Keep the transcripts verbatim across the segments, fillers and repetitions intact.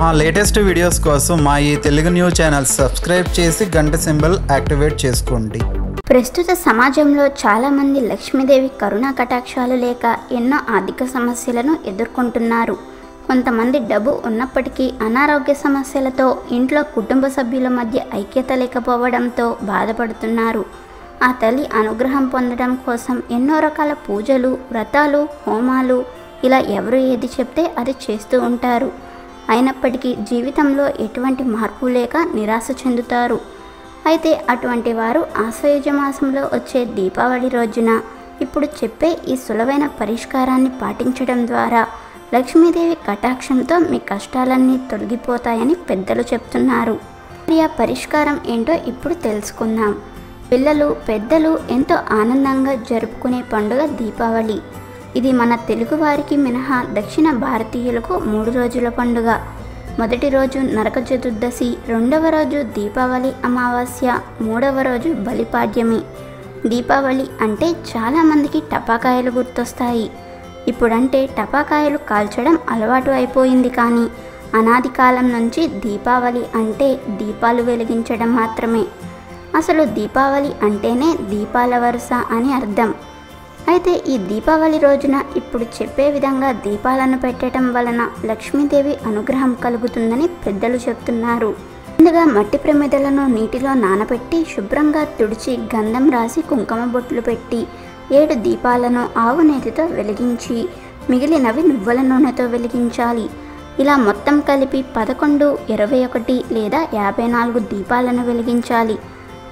మా latest videos కోసం మా ఈ తెలుగు న్యూస్ ఛానల్ సబ్స్క్రైబ్ చేసి గంట సింబల్ యాక్టివేట్ చేసుకోండి. ప్రస్తుత సమాజంలో చాలామంది లక్ష్మీదేవి కరుణా కటాక్షాలు లేక ఎన్నో ఆర్థిక సమస్యలను ఎదుర్కొంటున్నారు. కొంతమంది డబ్బు ఉన్నప్పటికీ అనారోగ్య సమస్యలతో ఇంట్లో కుటుంబ సభ్యుల మధ్య ఐక్యత లేకపోవడంతో బాధపడుతున్నారు. ఆ తల్లి అనుగ్రహం పొందడం కోసం ఎన్నో రకాల పూజలు, వ్రతాలు, హోమాలు ఇలా ఎవరు ఏది చెప్తే అది చేస్తూ ఉంటారు. అయినప్పటికీ జీవితంలో ఎటువంటి మార్పు లేక నిరాశ చెందుతారు. అయితే అటువంటి వారు ఆశ్వయుజ మాసంలో వచ్చే దీపావళి రోజున ఇప్పుడు చెప్పే ఈ సులభమైన పరిష్కారాన్ని పాటించడం ద్వారా లక్ష్మీదేవి కటాక్షంతో మీ కష్టాలన్నీ తొలగిపోతాయని పెద్దలు చెప్తున్నారు. మరి ఆ పరిష్కారం ఏంటో ఇప్పుడు తెలుసుకుందాం. పిల్లలు, పెద్దలు ఎంతో ఆనందంగా జరుపుకునే పండుగ దీపావళి. ఇది మన తెలుగువారికి మినహా దక్షిణ భారతీయులకు మూడు రోజుల పండుగ. మొదటి రోజు నరక చతుర్దశి, రెండవ రోజు దీపావళి అమావాస్య, మూడవ రోజు బలిపాడ్యమి. దీపావళి అంటే చాలామందికి టపాకాయలు గుర్తొస్తాయి. ఇప్పుడంటే టపాకాయలు కాల్చడం అలవాటు అయిపోయింది. కానీ అనాది కాలం నుంచి దీపావళి అంటే దీపాలు వెలిగించడం మాత్రమే. అసలు దీపావళి అంటేనే దీపాల వరుస అని అర్థం. అయితే ఈ దీపావళి రోజున ఇప్పుడు చెప్పే విధంగా దీపాలను పెట్టడం వలన లక్ష్మీదేవి అనుగ్రహం కలుగుతుందని పెద్దలు చెప్తున్నారు. ముందుగా మట్టి ప్రమిదలను నీటిలో నానబెట్టి శుభ్రంగా తుడిచి గంధం రాసి కుంకుమ బొట్లు పెట్టి ఏడు దీపాలను ఆవు నేతితో వెలిగించి మిగిలినవి నువ్వుల నూనెతో వెలిగించాలి. ఇలా మొత్తం కలిపి పదకొండు, ఇరవై ఒకటి లేదా యాభై నాలుగు దీపాలను వెలిగించాలి.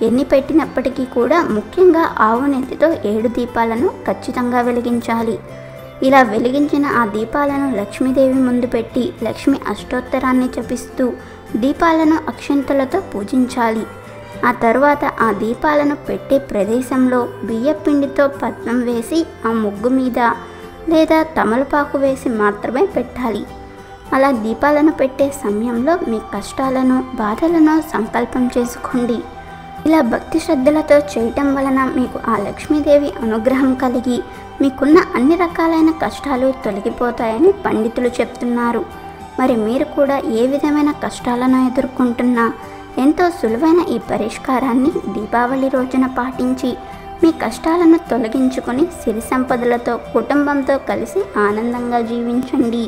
ఎన్ని పెట్టినప్పటికీ కూడా ముఖ్యంగా ఆవు నెత్తితో ఏడు దీపాలను ఖచ్చితంగా వెలిగించాలి. ఇలా వెలిగించిన ఆ దీపాలను లక్ష్మీదేవి ముందు పెట్టి లక్ష్మి అష్టోత్తరాన్ని జపిస్తూ దీపాలను అక్షంతలతో పూజించాలి. ఆ తర్వాత ఆ దీపాలను పెట్టే ప్రదేశంలో బియ్యపిండితో పద్మం వేసి ఆ ముగ్గు మీద లేదా తమలపాకు వేసి మాత్రమే పెట్టాలి. అలా దీపాలను పెట్టే సమయంలో మీ కష్టాలను, బాధలను సంకల్పం చేసుకోండి. ఇలా భక్తి శ్రద్ధలతో చేయటం వలన మీకు ఆ లక్ష్మీదేవి అనుగ్రహం కలిగి మీకున్న అన్ని రకాలైన కష్టాలు తొలగిపోతాయని పండితులు చెప్తున్నారు. మరి మీరు కూడా ఏ విధమైన కష్టాలను ఎదుర్కొంటున్నా ఎంతో సులువైన ఈ పరిష్కారాన్ని దీపావళి రోజున పాటించి మీ కష్టాలను తొలగించుకొని సిరి సంపదలతో కుటుంబంతో కలిసి ఆనందంగా జీవించండి.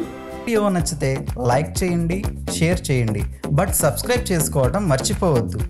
వీడియో నచ్చితే లైక్ చేయండి, షేర్ చేయండి, బట్ సబ్స్క్రైబ్ చేసుకోవడం మర్చిపోవద్దు.